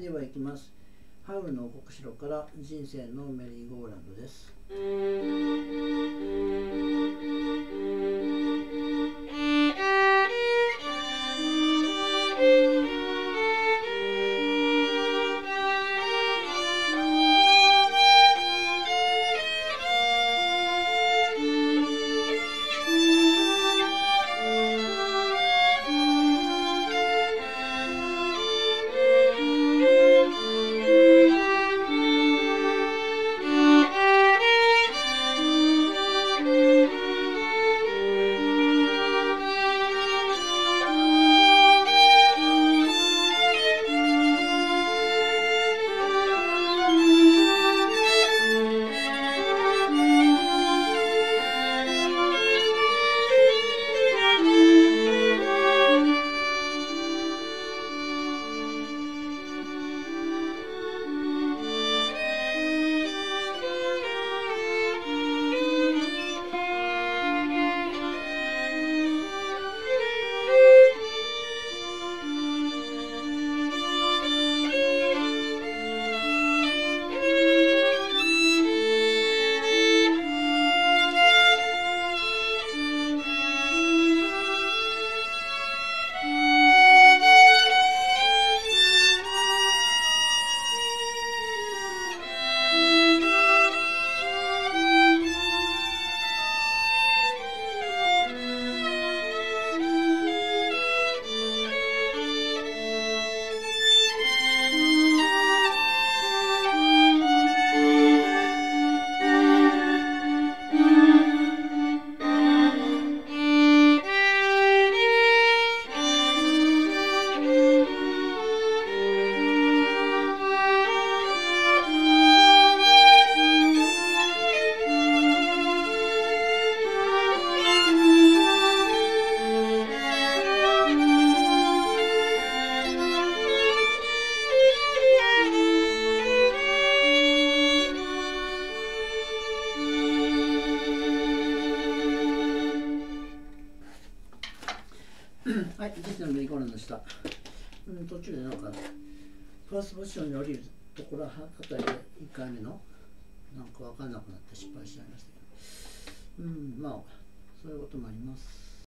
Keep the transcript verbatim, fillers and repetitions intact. いでは行きます。ハウルの国城から人生のメリーゴーランドです。はい、実のメリーゴーランドでした。うん、途中でなんかファーストポジションに降りるところはあたりでいっかいめのなんか分かんなくなって失敗しちゃいましたけど、うん、まあそういうこともあります。